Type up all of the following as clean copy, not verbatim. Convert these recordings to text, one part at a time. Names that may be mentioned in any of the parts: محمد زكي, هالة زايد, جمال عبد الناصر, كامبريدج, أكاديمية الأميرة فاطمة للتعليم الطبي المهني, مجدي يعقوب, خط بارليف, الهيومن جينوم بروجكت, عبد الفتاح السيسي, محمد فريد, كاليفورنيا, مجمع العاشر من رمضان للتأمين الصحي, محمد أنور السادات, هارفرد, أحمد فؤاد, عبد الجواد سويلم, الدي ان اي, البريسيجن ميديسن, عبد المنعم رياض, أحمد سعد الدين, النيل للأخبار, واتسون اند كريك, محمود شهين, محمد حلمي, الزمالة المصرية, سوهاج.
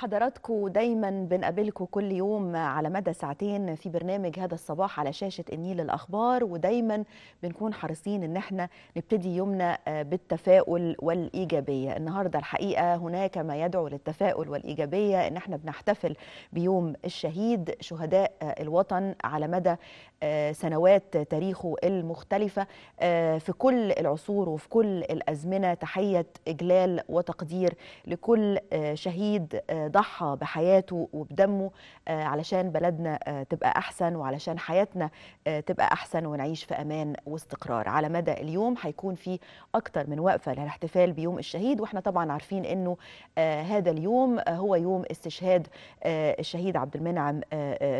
حضراتكم دايما بنقابلكم كل يوم على مدى ساعتين في برنامج هذا الصباح على شاشة النيل للاخبار، ودايما بنكون حريصين ان احنا نبتدي يومنا بالتفاؤل والإيجابية. النهاردة الحقيقة هناك ما يدعو للتفاؤل والإيجابية، ان احنا بنحتفل بيوم الشهيد شهداء الوطن على مدى سنوات تاريخه المختلفة في كل العصور وفي كل الأزمنة. تحية إجلال وتقدير لكل شهيد ضحى بحياته وبدمه علشان بلدنا تبقى أحسن وعلشان حياتنا تبقى أحسن ونعيش في أمان واستقرار. على مدى اليوم هيكون في أكتر من وقفة للاحتفال بيوم الشهيد، وإحنا طبعا عارفين إنه هذا اليوم هو يوم استشهاد الشهيد عبد المنعم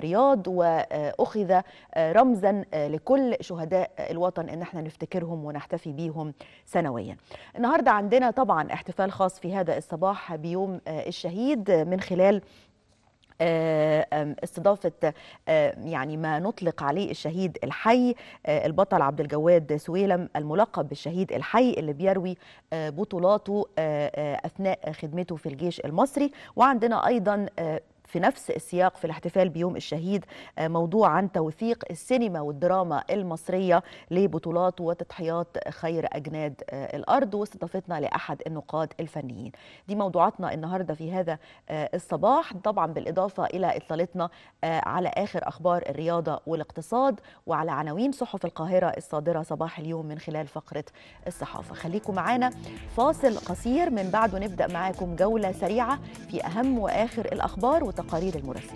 رياض، وأخذ رمزا لكل شهداء الوطن إن احنا نفتكرهم ونحتفي بيهم سنويا. النهاردة عندنا طبعا احتفال خاص في هذا الصباح بيوم الشهيد من خلال استضافة يعني ما نطلق عليه الشهيد الحي، البطل عبد الجواد سويلم الملقب بالشهيد الحي اللي بيروي بطولاته أثناء خدمته في الجيش المصري. وعندنا أيضا في نفس السياق في الاحتفال بيوم الشهيد موضوع عن توثيق السينما والدراما المصرية لبطولات وتضحيات خير أجناد الأرض، واستضافتنا لأحد النقاد الفنيين. دي موضوعاتنا النهاردة في هذا الصباح، طبعا بالإضافة إلى إطلالتنا على آخر أخبار الرياضة والاقتصاد وعلى عناوين صحف القاهرة الصادرة صباح اليوم من خلال فقرة الصحافة. خليكم معانا، فاصل قصير من بعده نبدأ معاكم جولة سريعة في أهم وآخر الأخبار تقارير المراسلين.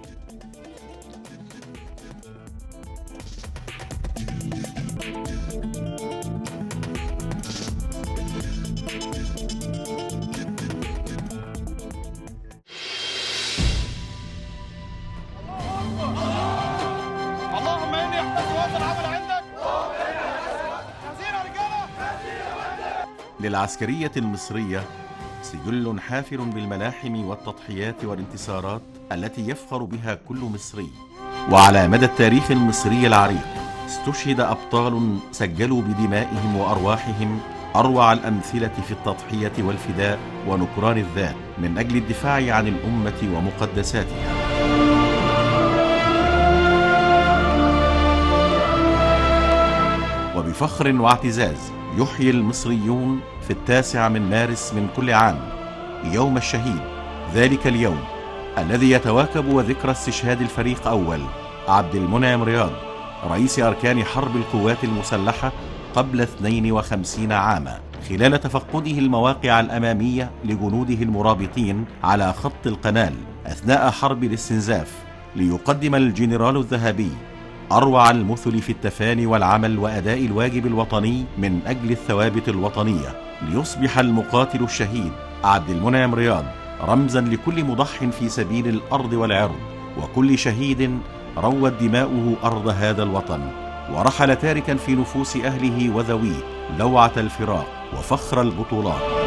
اللهم اني احتسب هذا العمل عندك. هزينا رجاله للعسكريه المصريه سجل حافل بالملاحم والتضحيات والانتصارات التي يفخر بها كل مصري. وعلى مدى التاريخ المصري العريق استشهد أبطال سجلوا بدمائهم وأرواحهم أروع الأمثلة في التضحية والفداء ونكران الذات من أجل الدفاع عن الأمة ومقدساتها. وبفخر واعتزاز يحيي المصريون في 9 مارس من كل عام يوم الشهيد، ذلك اليوم الذي يتواكب وذكرى استشهاد الفريق أول عبد المنعم رياض رئيس أركان حرب القوات المسلحة قبل 52 عاما، خلال تفقده المواقع الأمامية لجنوده المرابطين على خط القنال أثناء حرب الاستنزاف، ليقدم الجنرال الذهبي أروع المثل في التفاني والعمل وأداء الواجب الوطني من أجل الثوابت الوطنية، ليصبح المقاتل الشهيد عبد المنعم رياض رمزا لكل مضح في سبيل الأرض والعرض، وكل شهيد روت دماؤه أرض هذا الوطن ورحل تاركا في نفوس أهله وذويه لوعة الفراق وفخر البطولات.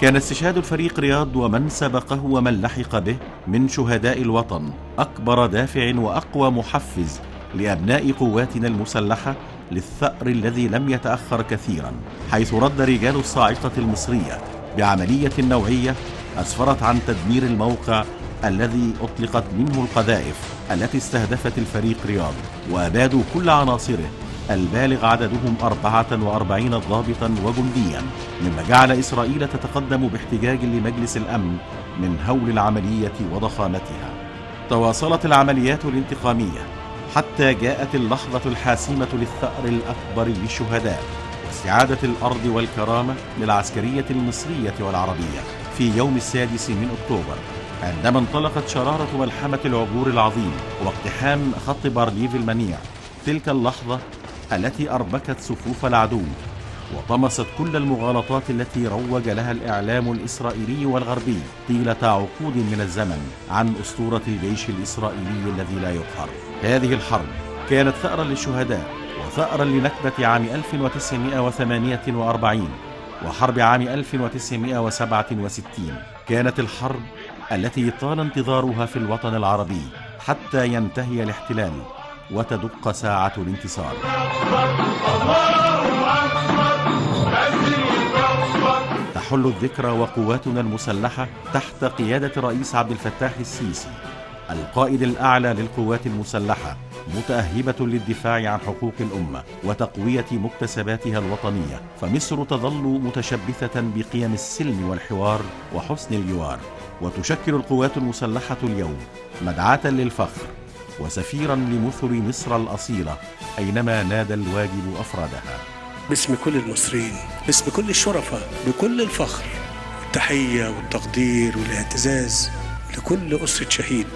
كان استشهاد الفريق رياض ومن سبقه ومن لحق به من شهداء الوطن أكبر دافع وأقوى محفز لأبناء قواتنا المسلحة للثأر الذي لم يتأخر كثيرا، حيث رد رجال الصاعقة المصرية بعملية نوعية أسفرت عن تدمير الموقع الذي أطلقت منه القذائف التي استهدفت الفريق رياض، وأبادوا كل عناصره البالغ عددهم 44 ضابطا وجنديا، مما جعل إسرائيل تتقدم باحتجاج لمجلس الأمن من هول العملية وضخامتها. تواصلت العمليات الانتقامية حتى جاءت اللحظة الحاسمة للثأر الأكبر للشهداء واستعادة الأرض والكرامة للعسكرية المصرية والعربية في يوم 6 أكتوبر، عندما انطلقت شرارة ملحمة العبور العظيم واقتحام خط بارليف المنيع، تلك اللحظة التي أربكت صفوف العدو وطمست كل المغالطات التي روج لها الإعلام الإسرائيلي والغربي طيلة عقود من الزمن عن أسطورة الجيش الإسرائيلي الذي لا يقهر. هذه الحرب كانت ثأرا للشهداء وثأرا لنكبة عام 1948 وحرب عام 1967 كانت الحرب التي طال انتظارها في الوطن العربي حتى ينتهي الاحتلال وتدق ساعة الانتصار. تحل الذكرى وقواتنا المسلحة تحت قيادة الرئيس عبد الفتاح السيسي القائد الأعلى للقوات المسلحة، متأهبة للدفاع عن حقوق الأمة وتقوية مكتسباتها الوطنية، فمصر تظل متشبثة بقيم السلم والحوار وحسن الجوار، وتشكل القوات المسلحة اليوم مدعاة للفخر وسفيرا لمثل مصر الأصيلة أينما نادى الواجب أفرادها. باسم كل المصريين، باسم كل الشرفاء، بكل الفخر، التحية والتقدير والاعتزاز لكل أسرة شهيد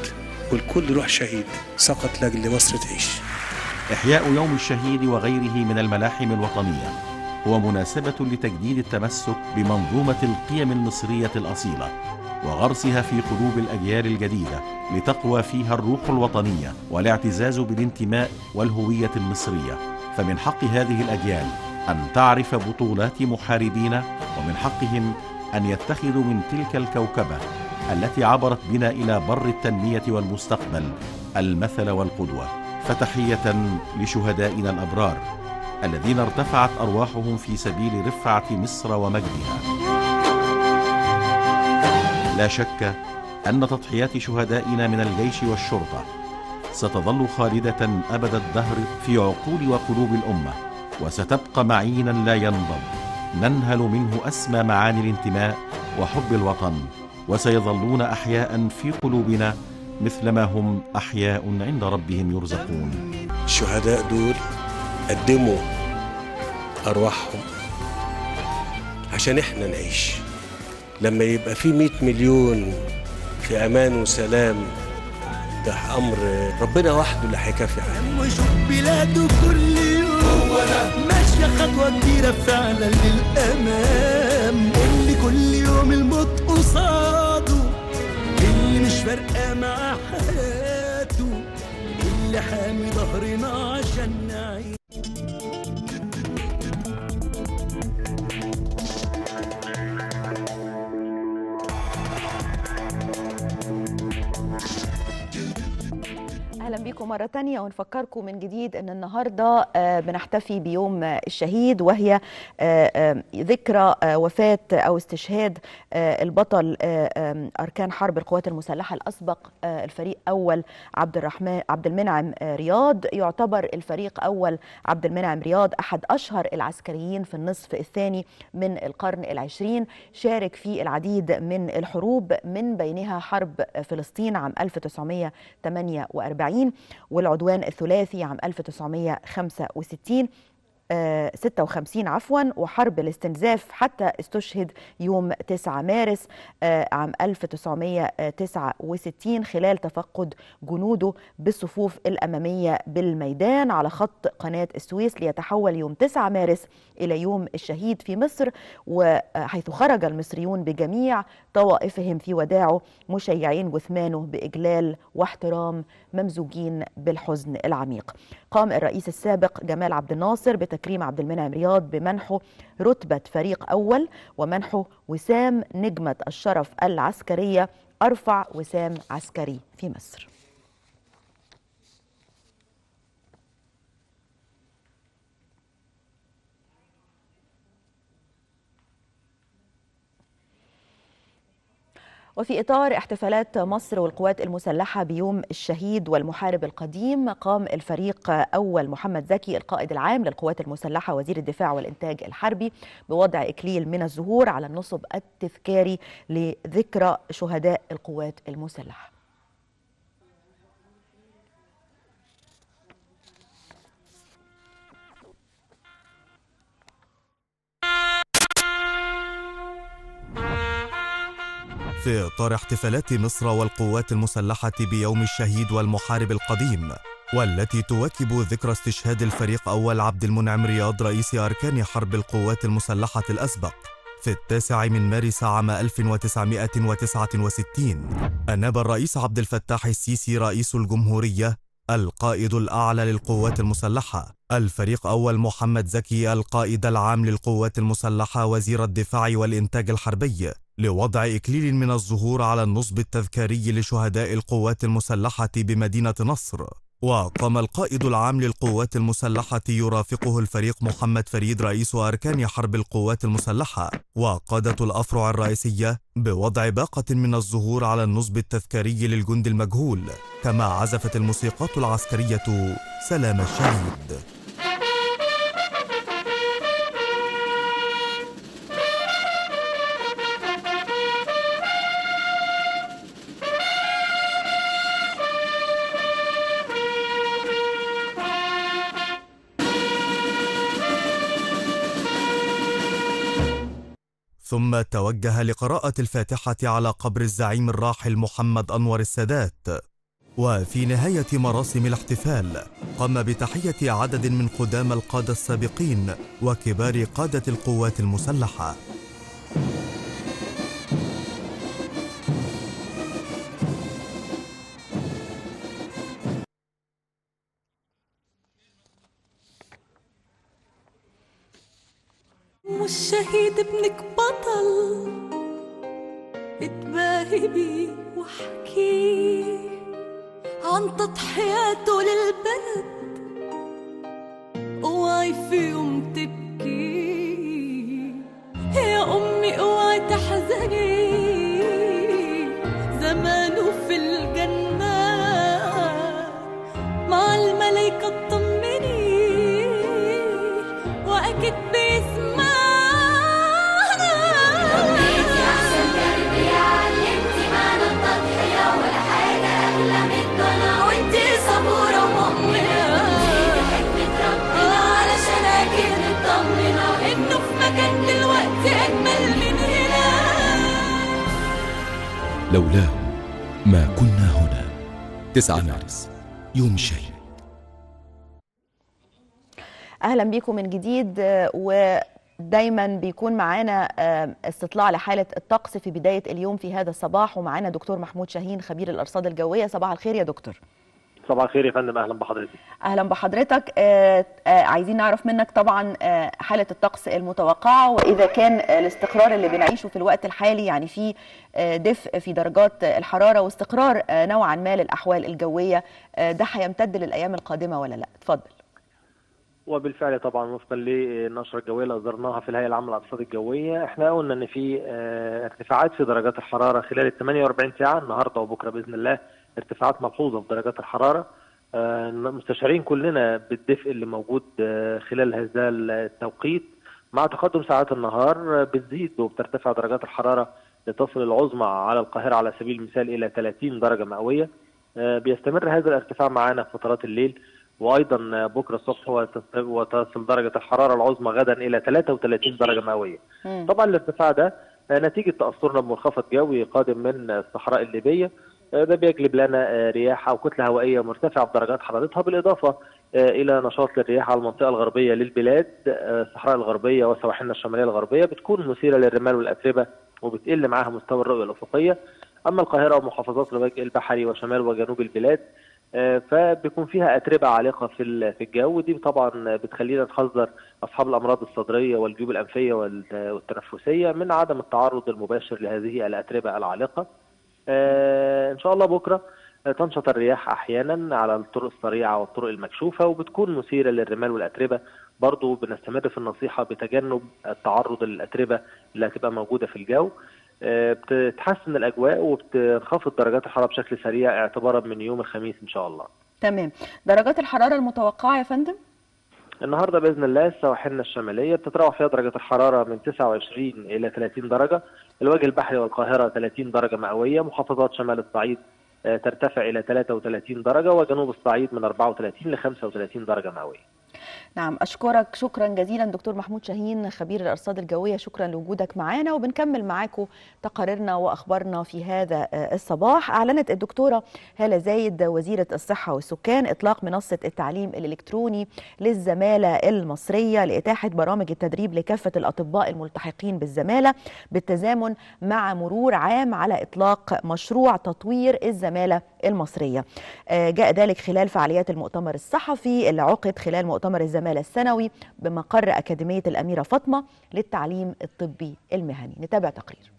والكل روح شهيد سقط لأجل مصر تعيش. إحياء يوم الشهيد وغيره من الملاحم الوطنية هو مناسبة لتجديد التمسك بمنظومة القيم المصرية الأصيلة وغرسها في قلوب الأجيال الجديدة لتقوى فيها الروح الوطنية والاعتزاز بالانتماء والهوية المصرية. فمن حق هذه الأجيال أن تعرف بطولات محاربينا، ومن حقهم أن يتخذوا من تلك الكوكبة التي عبرت بنا إلى بر التنمية والمستقبل المثل والقدوة. فتحية لشهدائنا الأبرار الذين ارتفعت أرواحهم في سبيل رفعة مصر ومجدها. لا شك أن تضحيات شهدائنا من الجيش والشرطة ستظل خالدة أبد الدهر في عقول وقلوب الأمة، وستبقى معينا لا ينضب ننهل منه أسمى معاني الانتماء وحب الوطن، وسيظلون أحياء في قلوبنا مثلما هم أحياء عند ربهم يرزقون. الشهداء دول قدموا أرواحهم عشان إحنا نعيش. لما يبقى في 100 مليون في أمان وسلام، ده أمر ربنا وحده اللي هيكافي عليه. لما يشوف بلاده كل يوم ماشية خطوة كبيرة فعلا للأمام، اللي كل يوم الموت قصاده، اللي مش فارقة مع حياته، اللي حامي ظهرنا عشان نعيش. أهلا بكم مرة تانية، ونفكركم من جديد أن النهاردة بنحتفي بيوم الشهيد، وهي ذكرى وفاة أو استشهاد البطل أركان حرب القوات المسلحة الأسبق الفريق أول عبد المنعم رياض. يعتبر الفريق أول عبد المنعم رياض أحد أشهر العسكريين في النصف الثاني من القرن العشرين، شارك في العديد من الحروب من بينها حرب فلسطين عام 1948 والعدوان الثلاثي عام 1965 56 عفوا، وحرب الاستنزاف حتى استشهد يوم 9 مارس عام 1969 خلال تفقد جنوده بالصفوف الأمامية بالميدان على خط قناة السويس، ليتحول يوم 9 مارس إلى يوم الشهيد في مصر، وحيث خرج المصريون بجميع طوائفهم في وداعه مشيعين جثمانه بإجلال واحترام ممزوجين بالحزن العميق. قام الرئيس السابق جمال عبد الناصر بتكريم عبد المنعم رياض بمنحه رتبة فريق أول ومنحه وسام نجمة الشرف العسكرية، أرفع وسام عسكري في مصر. وفي إطار احتفالات مصر والقوات المسلحة بيوم الشهيد والمحارب القديم، قام الفريق أول محمد زكي القائد العام للقوات المسلحة وزير الدفاع والإنتاج الحربي بوضع إكليل من الزهور على النصب التذكاري لذكرى شهداء القوات المسلحة. في إطار احتفالات مصر والقوات المسلحة بيوم الشهيد والمحارب القديم، والتي تواكب ذكرى استشهاد الفريق أول عبد المنعم رياض رئيس أركان حرب القوات المسلحة الأسبق في 9 مارس عام 1969، أناب الرئيس عبد الفتاح السيسي رئيس الجمهورية القائد الأعلى للقوات المسلحة. الفريق أول محمد زكي القائد العام للقوات المسلحة وزير الدفاع والإنتاج الحربي لوضع إكليل من الزهور على النصب التذكاري لشهداء القوات المسلحة بمدينة نصر. وقام القائد العام للقوات المسلحة يرافقه الفريق محمد فريد رئيس أركان حرب القوات المسلحة وقادة الأفرع الرئيسية بوضع باقة من الزهور على النصب التذكاري للجند المجهول، كما عزفت الموسيقات العسكرية سلام الشهيد. ثم توجه لقراءة الفاتحة على قبر الزعيم الراحل محمد أنور السادات. وفي نهاية مراسم الاحتفال قام بتحية عدد من قدام القادة السابقين وكبار قادة القوات المسلحة. والشهيد ابنك بطل اتباهي بيه واحكيه عن تضحياته للبلد، اوعي في يوم تبكي يا امي اوعي تحزني، زمانه في الجنه مع الملايكه اطمني واكيد باسمك. لولاهم ما كنا هنا. 9 مارس يوم الشهيد. أهلا بيكم من جديد، ودايما بيكون معانا استطلاع لحالة الطقس في بداية اليوم في هذا الصباح، ومعانا دكتور محمود شهين خبير الأرصاد الجوية. صباح الخير يا دكتور. صباح الخير يا فندم، أهلا بحضرتك. أهلا بحضرتك. عايزين نعرف منك طبعا حالة الطقس المتوقعة، وإذا كان الاستقرار اللي بنعيشه في الوقت الحالي، يعني في دفء في درجات الحرارة واستقرار نوعا ما للأحوال الجوية، ده هيمتد للأيام القادمة ولا لا؟ اتفضل. وبالفعل طبعا وفقا للنشره الجويه اللي اصدرناها في الهيئه العامه للارصاد الجويه، احنا قلنا ان في ارتفاعات في درجات الحراره خلال ال 48 ساعه النهارده وبكره باذن الله، ارتفاعات ملحوظه في درجات الحراره. مستشعرين كلنا بالدفء اللي موجود خلال هذا التوقيت. مع تقدم ساعات النهار بتزيد وبترتفع درجات الحراره لتصل العظمى على القاهره على سبيل المثال الى 30 درجه مئويه. بيستمر هذا الارتفاع معانا في فترات الليل، وايضا بكره الصبح وتصل درجه الحراره العظمى غدا الى 33 درجه مئويه. طبعا الارتفاع ده نتيجه تاثرنا بمنخفض جوي قادم من الصحراء الليبيه، ده بيجلب لنا رياح او كتله هوائيه مرتفعه بدرجات حرارتها، بالاضافه الى نشاط للرياح على المنطقه الغربيه للبلاد. الصحراء الغربيه وسواحلنا الشماليه الغربيه بتكون مثيره للرمال والاتربه وبتقل معاها مستوى الرؤيه الافقيه. اما القاهره ومحافظات الوجه البحري وشمال وجنوب البلاد فبيكون فيها أتربة عالقة في الجو، ودي طبعا بتخلينا نحذر أصحاب الأمراض الصدرية والجيوب الأنفية والتنفسية من عدم التعرض المباشر لهذه الأتربة العالقة. إن شاء الله بكرة تنشط الرياح أحيانا على الطرق السريعة والطرق المكشوفة وبتكون مثيرة للرمال والأتربة. برضو بنستمر في النصيحة بتجنب التعرض للأتربة اللي هتبقى موجودة في الجو. بتتحسن الاجواء وبتنخفض درجات الحراره بشكل سريع اعتبارا من يوم الخميس ان شاء الله. تمام. درجات الحراره المتوقعه يا فندم النهارده باذن الله سواحلنا الشماليه بتتراوح فيها درجات الحراره من 29 الى 30 درجه، الوجه البحري والقاهره 30 درجه مئويه، محافظات شمال الصعيد ترتفع الى 33 درجه، وجنوب الصعيد من 34 ل 35 درجه مئويه. نعم، أشكرك شكرا جزيلا دكتور محمود شاهين خبير الأرصاد الجوية، شكرا لوجودك معانا. وبنكمل معاكم تقاريرنا وأخبارنا في هذا الصباح. أعلنت الدكتورة هالة زايد وزيرة الصحة والسكان إطلاق منصة التعليم الإلكتروني للزمالة المصرية لإتاحة برامج التدريب لكافة الأطباء الملتحقين بالزمالة، بالتزامن مع مرور عام على إطلاق مشروع تطوير الزمالة المصرية. جاء ذلك خلال فعاليات المؤتمر الصحفي اللي عقد خلال مؤتمر الزمالة السنوي بمقر أكاديمية الأميرة فاطمة للتعليم الطبي المهني. نتابع تقرير.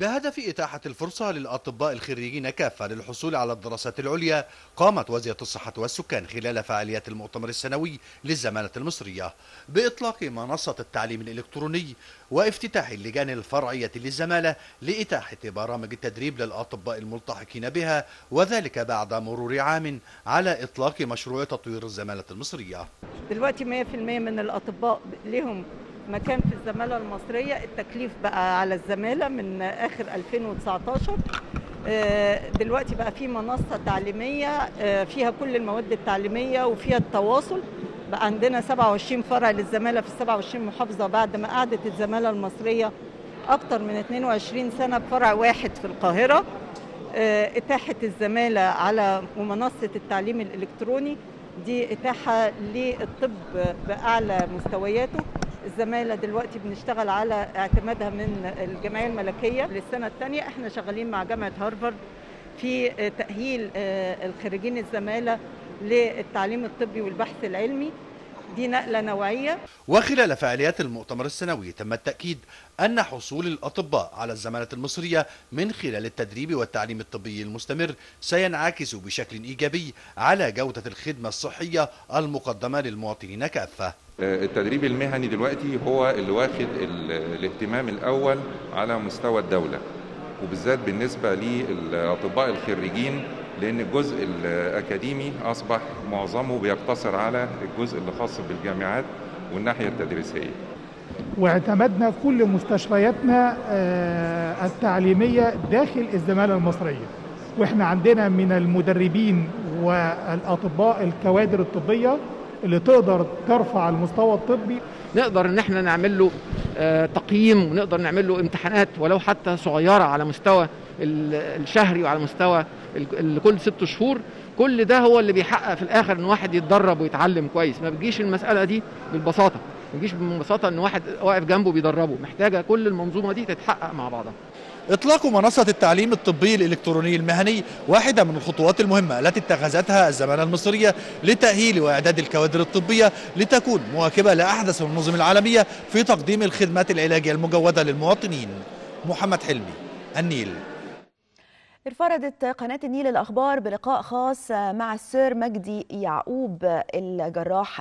بهدف إتاحة الفرصة للأطباء الخريجين كافة للحصول على الدراسات العليا، قامت وزارة الصحة والسكان خلال فعاليات المؤتمر السنوي للزمالة المصرية بإطلاق منصة التعليم الإلكتروني وافتتاح اللجان الفرعية للزمالة لإتاحة برامج التدريب للأطباء الملتحقين بها، وذلك بعد مرور عام على إطلاق مشروع تطوير الزمالة المصرية. دلوقتي 100% من الأطباء لهم مكان في الزمالة المصرية. التكليف بقى على الزمالة من آخر 2019. دلوقتي بقى في منصة تعليمية فيها كل المواد التعليمية وفيها التواصل. بقى عندنا 27 فرع للزمالة في 27 محافظة بعد ما قعدت الزمالة المصرية أكتر من 22 سنة بفرع واحد في القاهرة. اتاحت الزمالة على منصة التعليم الإلكتروني دي إتاحة للطب بأعلى مستوياته. الزمالة دلوقتي بنشتغل على اعتمادها من الجمعية الملكية للسنة الثانية. احنا شغالين مع جامعة هارفرد في تأهيل الخريجين الزمالة للتعليم الطبي والبحث العلمي، دي نقلة نوعية. وخلال فعاليات المؤتمر السنوي تم التأكيد أن حصول الأطباء على الزمالة المصرية من خلال التدريب والتعليم الطبي المستمر سينعكس بشكل إيجابي على جودة الخدمة الصحية المقدمة للمواطنين كافة. التدريب المهني دلوقتي هو اللي واخد الاهتمام الأول على مستوى الدولة، وبالذات بالنسبة للأطباء الخريجين، لأن الجزء الأكاديمي أصبح معظمه بيقتصر على الجزء اللي خاص بالجامعات والناحية التدريسية. واعتمدنا في كل مستشفياتنا التعليمية داخل الزمالة المصرية، وإحنا عندنا من المدربين والأطباء الكوادر الطبية اللي تقدر ترفع المستوى الطبي. نقدر ان احنا نعمل له تقييم، ونقدر نعمل له امتحانات ولو حتى صغيره على مستوى الشهري وعلى مستوى كل 6 شهور. كل ده هو اللي بيحقق في الاخر ان واحد يتدرب ويتعلم كويس. ما بتجيش المساله دي بالبساطه، ما بتجيش ببساطه ان واحد واقف جنبه بيدربه، محتاجه كل المنظومه دي تتحقق مع بعضها. إطلاق منصة التعليم الطبي الإلكتروني المهني واحدة من الخطوات المهمة التي اتخذتها الزمالة المصرية لتأهيل وإعداد الكوادر الطبية لتكون مواكبة لأحدث المنظومة العالمية في تقديم الخدمات العلاجية المجودة للمواطنين. محمد حلمي، النيل. انفردت قناة النيل للأخبار بلقاء خاص مع السير مجدي يعقوب جراح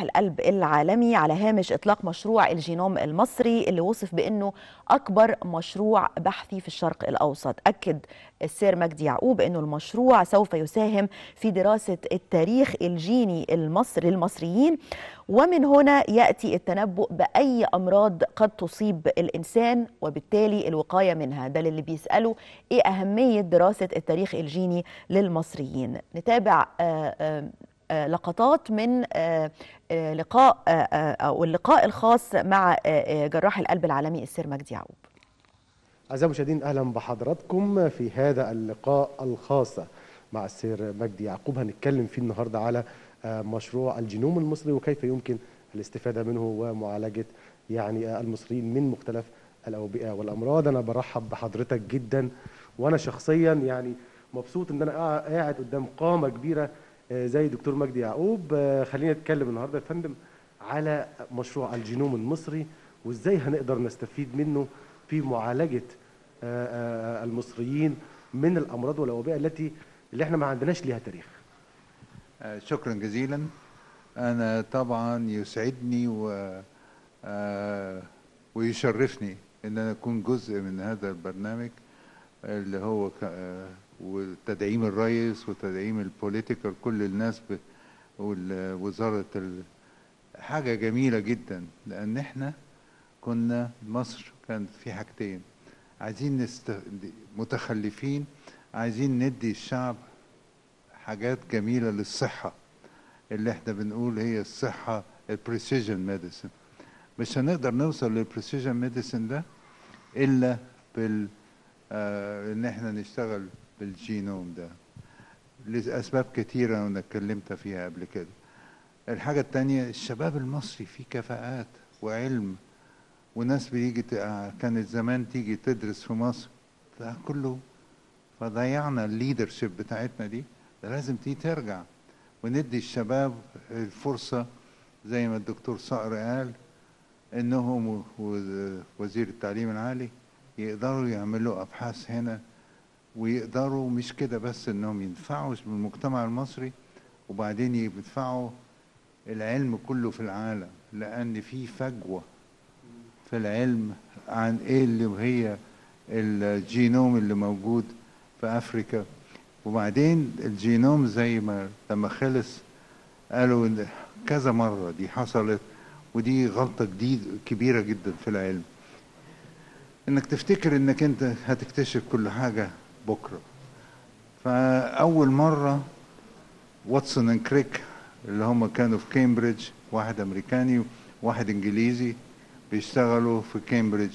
القلب العالمي على هامش إطلاق مشروع الجينوم المصري اللي وصف بأنه أكبر مشروع بحثي في الشرق الأوسط. أكد السير مجدي يعقوب أنه المشروع سوف يساهم في دراسة التاريخ الجيني للمصريين، ومن هنا يأتي التنبؤ بأي أمراض قد تصيب الإنسان وبالتالي الوقاية منها. ده اللي بيسألوا إيه أهمية دراسة التاريخ الجيني للمصريين. نتابع لقطات من لقاء أو اللقاء الخاص مع جراح القلب العالمي السير مجدي يعقوب. أعزائي المشاهدين، أهلا بحضراتكم في هذا اللقاء الخاص مع السير مجدي يعقوب. هنتكلم فيه النهاردة على مشروع الجينوم المصري وكيف يمكن الاستفادة منه ومعالجة المصريين من مختلف الأوبئة والأمراض. أنا برحب بحضرتك جدا، وأنا شخصيا مبسوط إن أنا قاعد قدام قامة كبيرة زي دكتور مجدي يعقوب. خلينا نتكلم النهاردة يا فندم على مشروع الجينوم المصري وإزاي هنقدر نستفيد منه في معالجة المصريين من الأمراض والأوبئة اللي إحنا ما عندناش ليها تاريخ. شكرا جزيلا. أنا طبعا يسعدني ويشرفني إن أنا أكون جزء من هذا البرنامج اللي هو وتدعيم الرئيس وتدعيم البوليتيكال، كل الناس والوزارة، حاجة جميلة جدا. لأن إحنا كنا مصر كان في حاجتين عايزين متخلفين، عايزين ندي الشعب حاجات جميلة للصحة اللي إحنا بنقول هي الصحة البريسيجن ميديسن. مش هنقدر نوصل للبريسيجن ميديسن ده إلا بال ان احنا نشتغل بالجينوم ده لاسباب كتيره وانا اتكلمت فيها قبل كده. الحاجه الثانيه الشباب المصري فيه كفاءات وعلم وناس بيجي كانت زمان تيجي تدرس في مصر، ده كله فضيعنا الليدرشيب بتاعتنا دي. ده لازم تيجي ترجع وندي الشباب الفرصة زي ما الدكتور صقر قال انهم وزير التعليم العالي يقدروا يعملوا ابحاث هنا، ويقدروا مش كده بس انهم ينفعوا بالمجتمع المصري، وبعدين يدفعوا العلم كله في العالم، لان في فجوه في العلم عن ايه اللي هي الجينوم اللي موجود في افريقيا. وبعدين الجينوم زي ما لما خلص قالوا كذا مره دي حصلت، ودي غلطه جديده كبيره جدا في العلم، انك تفتكر انك انت هتكتشف كل حاجه بكره. فاول مره واتسون اند كريك اللي هم كانوا في كامبريدج، واحد امريكاني وواحد انجليزي بيشتغلوا في كامبريدج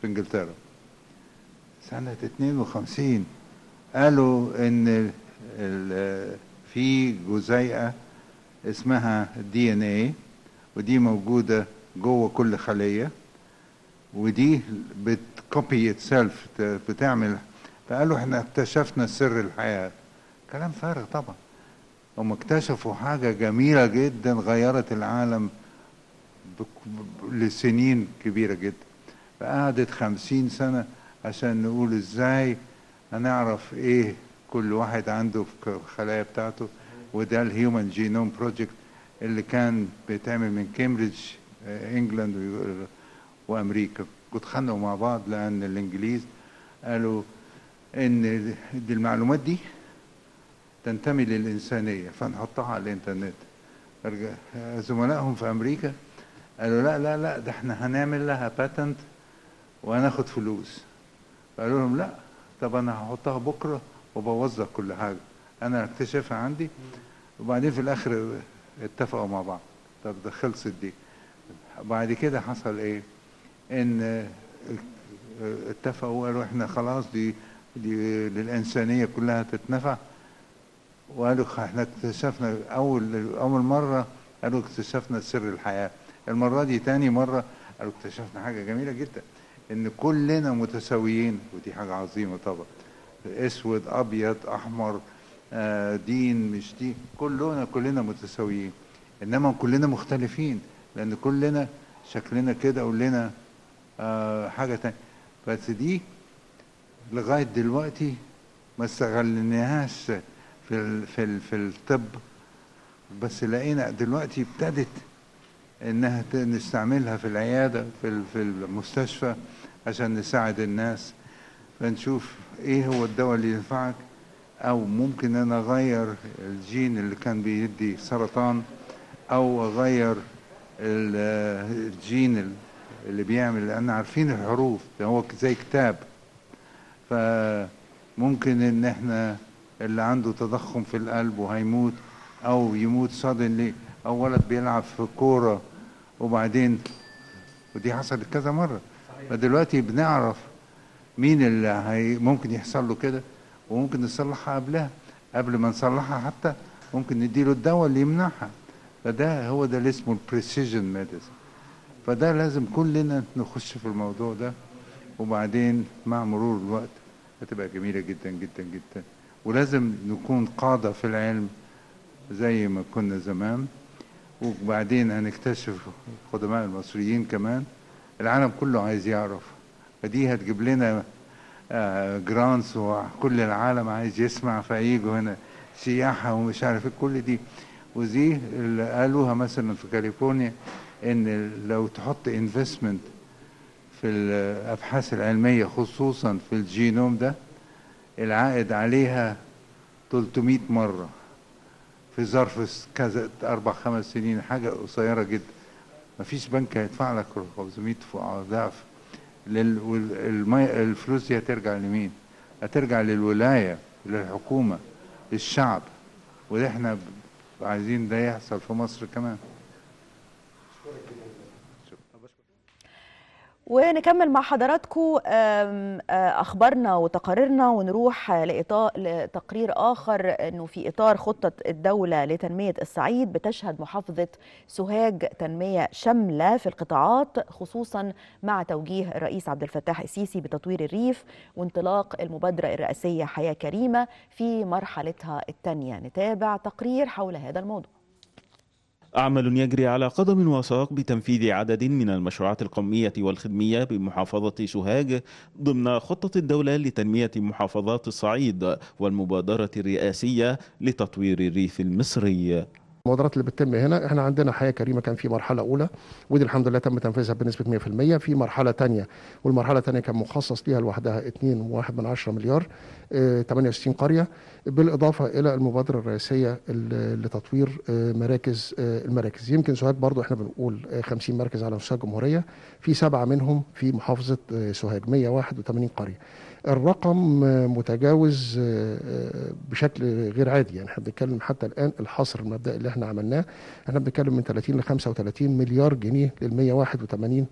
في انجلترا سنه 52، قالوا ان في جزيئه اسمها الدي ان اي، ودي موجوده جوه كل خليه، ودي بتكوبي اتسلف بتعمل. فقالوا احنا اكتشفنا سر الحياه. كلام فارغ طبعا، هم اكتشفوا حاجه جميله جدا غيرت العالم لسنين كبيره جدا. فقعدت 50 سنه عشان نقول ازاي هنعرف ايه كل واحد عنده في الخلايا بتاعته، وده الهيومن جينوم بروجكت اللي كان بيتعمل من كامبريدج انجلاند وامريكا، واتخانقوا مع بعض لان الانجليز قالوا ان دي المعلومات دي تنتمي للانسانيه فنحطها على الانترنت. زملائهم في امريكا قالوا لا لا لا، ده احنا هنعمل لها باتنت وهناخد فلوس. فقالوا لهم لا، طب انا هحطها بكره وبوظلك كل حاجه، انا هكتشفها عندي. وبعدين في الاخر اتفقوا مع بعض. طب ده خلصت دي. بعد كده حصل ايه؟ ان اتفقوا وقالوا احنا خلاص دي للانسانيه كلها تتنفع. وقالوا احنا اكتشفنا اول مره، قالوا اكتشفنا سر الحياه. المره دي تاني مره قالوا اكتشفنا حاجه جميله جدا، ان كلنا متساويين، ودي حاجه عظيمه طبعا. اسود، ابيض، احمر، دين، مش دين، كلنا متساويين، انما كلنا مختلفين، لان كلنا شكلنا كده ولنا حاجه تانية. بس دي لغايه دلوقتي ما استغلناهاش في الطب، بس لقينا دلوقتي ابتدت انها نستعملها في العياده في المستشفى عشان نساعد الناس. فنشوف ايه هو الدواء اللي ينفعك، او ممكن انا اغير الجين اللي كان بيدي سرطان، او اغير الجين اللي بيعمل، لان عارفين الحروف ده هو زي كتاب. فممكن ان احنا اللي عنده تضخم في القلب وهيموت، او يموت صدمة، او ولد بيلعب في كوره وبعدين، ودي حصلت كذا مره. فدلوقتي بنعرف مين اللي ممكن يحصل له كده، وممكن نصلحها قبلها، قبل ما نصلحها حتى ممكن نديله الدواء اللي يمنعها. فده هو ده اللي اسمه البريسيجن ميديسن. فده لازم كلنا نخش في الموضوع ده، وبعدين مع مرور الوقت هتبقى جميله جدا جدا جدا. ولازم نكون قادة في العلم زي ما كنا زمان. وبعدين هنكتشف القدماء المصريين كمان، العالم كله عايز يعرف، فدي هتجيب لنا جرانس، وكل العالم عايز يسمع، فييجوا هنا سياحة ومش عارف كل دي. ودي اللي قالوها مثلا في كاليفورنيا، ان لو تحط انفستمنت في الابحاث العلمية خصوصا في الجينوم ده، العائد عليها 300 مرة في ظرف كذا 4-5 سنين، حاجة قصيرة جدا. مفيش بنك هيدفع لك 500 ضعف. الفلوس دي هترجع لمين؟ هترجع للولاية، للحكومة، للشعب. وده احنا عايزين ده يحصل في مصر كمان. ونكمل مع حضراتكم أخبارنا وتقاريرنا، ونروح لتقرير آخر أنه في إطار خطة الدولة لتنمية الصعيد بتشهد محافظة سوهاج تنمية شاملة في القطاعات، خصوصا مع توجيه الرئيس عبد الفتاح السيسي بتطوير الريف وانطلاق المبادرة الرئاسية حياة كريمة في مرحلتها الثانية. نتابع تقرير حول هذا الموضوع. عمل يجري على قدم وساق بتنفيذ عدد من المشروعات القومية والخدمية بمحافظة سوهاج ضمن خطة الدولة لتنمية محافظات الصعيد والمبادرة الرئاسية لتطوير الريف المصري. المبادرات اللي بتتم هنا، احنا عندنا حياة كريمة كان في مرحلة أولى ودي الحمد لله تم تنفيذها بنسبة 100%، في مرحلة تانية والمرحلة التانية كان مخصص ليها لوحدها 2.1 مليار 68 قرية، بالإضافة إلى المبادرة الرئاسية لتطوير المراكز. يمكن سوهاج برضو احنا بنقول 50 مركز على مستوى الجمهورية، في 7 منهم في محافظة سوهاج 181 قرية. الرقم متجاوز بشكل غير عادي، يعني احنا بنتكلم حتى الآن الحصر المبدئي اللي احنا عملناه احنا بنتكلم من 30 ل 35 مليار جنيه لل 181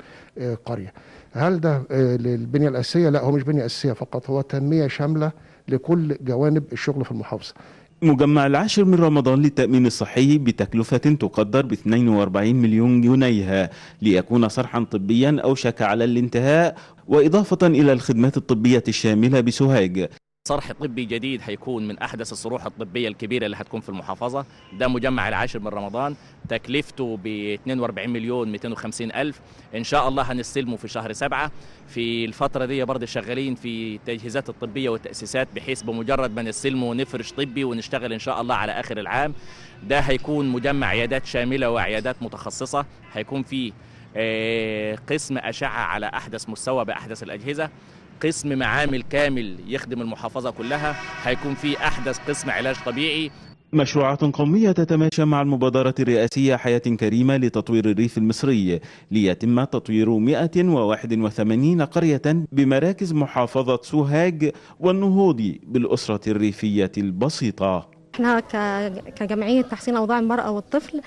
قرية. هل ده للبنية الأساسية؟ لا، هو مش بنية أساسية فقط، هو تنمية شاملة لكل جوانب الشغل في المحافظة. مجمع العاشر من رمضان للتأمين الصحي بتكلفة تقدر ب 42 مليون جنيه ليكون صرحا طبيا أوشك على الانتهاء، وإضافة إلى الخدمات الطبية الشاملة بسوهاج. صرح طبي جديد هيكون من أحدث الصروح الطبية الكبيرة اللي هتكون في المحافظة، ده مجمع العاشر من رمضان تكلفته ب 42 مليون 250 ألف، إن شاء الله هنستلمه في شهر 7. في الفترة دي برضه شغالين في التجهيزات الطبية والتأسيسات، بحيث بمجرد ما نستلمه نفرش طبي ونشتغل إن شاء الله على آخر العام. ده هيكون مجمع عيادات شاملة وعيادات متخصصة، هيكون فيه قسم أشعة على أحدث مستوى بأحدث الأجهزة، قسم معامل كامل يخدم المحافظة كلها، هيكون في أحدث قسم علاج طبيعي. مشروعات قومية تتماشى مع المبادرة الرئاسية حياة كريمة لتطوير الريف المصري، ليتم تطوير 181 قرية بمراكز محافظة سوهاج والنهوض بالأسرة الريفية البسيطة. احنا كجمعية تحسين أوضاع المرأة والطفل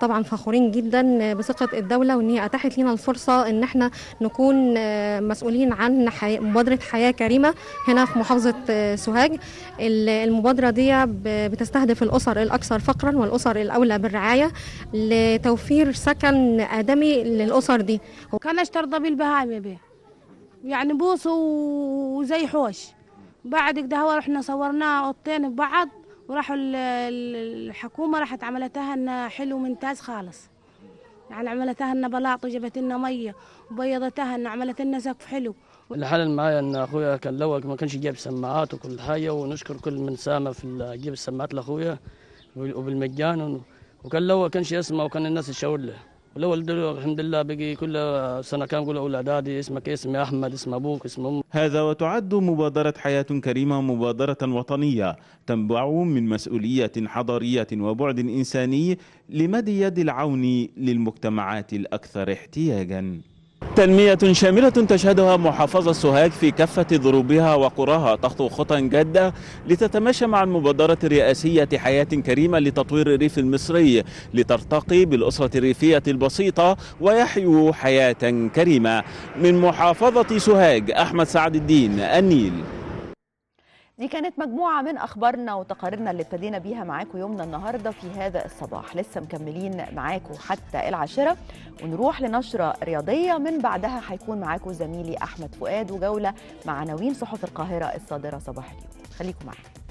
طبعا فخورين جدا بثقة الدولة، وان هي اتاحت لنا الفرصة ان احنا نكون مسؤولين عن مبادرة حياة كريمة هنا في محافظة سوهاج. المبادرة دي بتستهدف الأسر الأكثر فقرا والأسر الأولى بالرعاية لتوفير سكن آدمي للأسر دي. كانش ترضى بالبهايم بيه، يعني بوصوا وزي حوش، بعد كده هو رحنا صورناه قطين في بعض وراحوا الحكومه راحت عملتها لنا حلو ممتاز خالص، يعني عملتها لنا بلاط وجابت لنا ميه وبيضتها لنا، عملت لنا سقف حلو. اللي حلل معايا ان اخويا كان الاول ما كانش جايب سماعات وكل حاجه، ونشكر كل من ساهم في جيب السماعات لاخويا وبالمجان، وكان الاول كانش يسمع وكان الناس تشاور له، والاول الحمد لله بقي كل سنه كان يقول اولاد عادي اسمك اسم يا احمد اسم ابوك اسم امك. هذا وتعد مبادره حياه كريمه مبادره وطنيه تنبع من مسؤوليه حضاريه وبعد انساني لمد يد العون للمجتمعات الاكثر احتياجا. تنمية شاملة تشهدها محافظة سوهاج في كافة ضروبها وقراها تخطو خطى جادة لتتماشى مع المبادرة الرئاسية حياة كريمة لتطوير الريف المصري، لترتقي بالأسرة الريفية البسيطة ويحيوا حياة كريمة. من محافظة سوهاج، أحمد سعد الدين، النيل. دي كانت مجموعة من أخبارنا وتقاريرنا اللي ابتدينا بيها معاكم يومنا النهاردة في هذا الصباح. لسه مكملين معاكم حتى 10، ونروح لنشرة رياضية، من بعدها هيكون معاكم زميلي أحمد فؤاد وجولة مع عناوين صحف القاهرة الصادرة صباح اليوم. خليكم معانا.